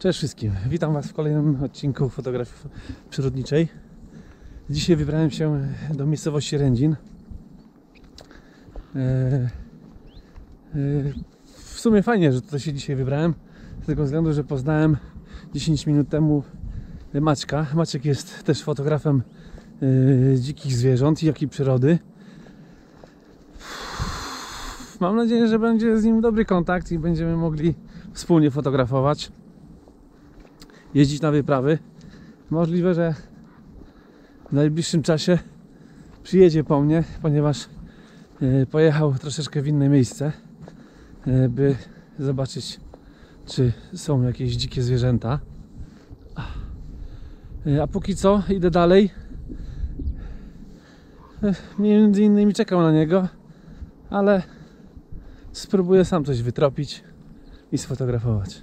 Cześć wszystkim, witam Was w kolejnym odcinku fotografii przyrodniczej. Dzisiaj wybrałem się do miejscowości Rędzin. W sumie fajnie, że tutaj się dzisiaj wybrałem, z tego względu, że poznałem 10 minut temu Maćka. Maciek jest też fotografem dzikich zwierząt, jak i przyrody. Mam nadzieję, że będzie z nim dobry kontakt i będziemy mogli wspólnie fotografować, jeździć na wyprawy. Możliwe, że w najbliższym czasie przyjedzie po mnie, ponieważ pojechał troszeczkę w inne miejsce, by zobaczyć, czy są jakieś dzikie zwierzęta. A póki co idę dalej. Między innymi czekam na niego, ale spróbuję sam coś wytropić i sfotografować.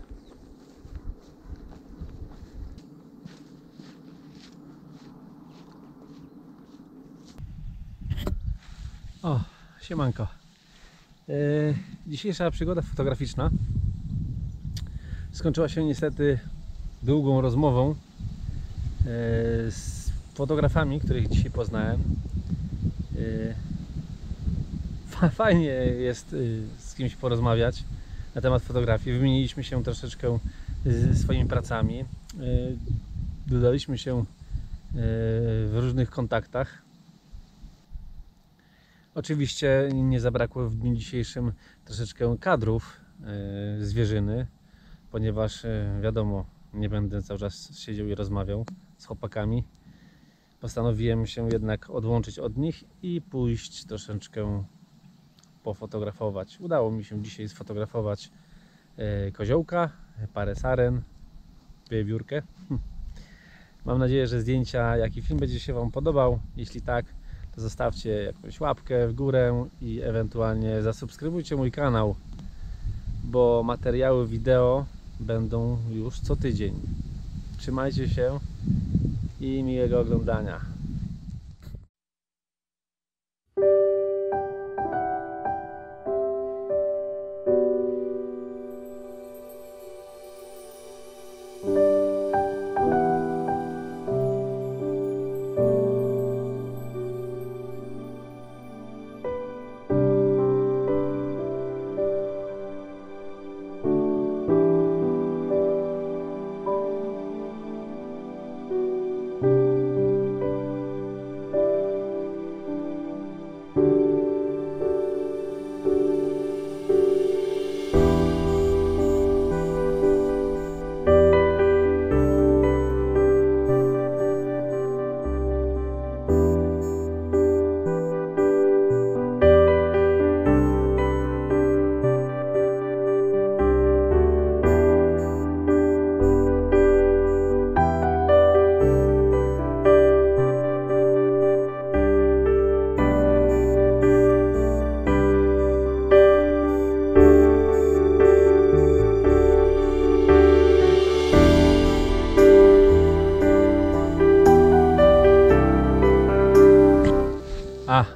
O, siemanko. Dzisiejsza przygoda fotograficzna skończyła się niestety długą rozmową z fotografami, których dzisiaj poznałem. Fajnie jest z kimś porozmawiać na temat fotografii. Wymieniliśmy się troszeczkę swoimi pracami. Dodaliśmy się w różnych kontaktach. Oczywiście nie zabrakło w dniu dzisiejszym troszeczkę kadrów zwierzyny, ponieważ wiadomo, nie będę cały czas siedział i rozmawiał z chłopakami. Postanowiłem się jednak odłączyć od nich i pójść troszeczkę pofotografować. Udało mi się dzisiaj sfotografować koziołka, parę saren, wiewiórkę. Mam nadzieję, że zdjęcia, jak i film będzie się Wam podobał. Jeśli tak, to zostawcie jakąś łapkę w górę i ewentualnie zasubskrybujcie mój kanał, bo materiały wideo będą już co tydzień. Trzymajcie się i miłego oglądania.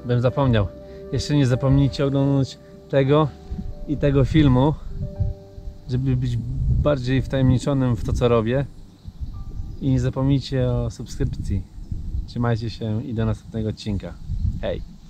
Bym zapomniał. Jeszcze nie zapomnijcie oglądać tego i tego filmu, żeby być bardziej wtajemniczonym w to, co robię. I nie zapomnijcie o subskrypcji. Trzymajcie się i do następnego odcinka. Hej!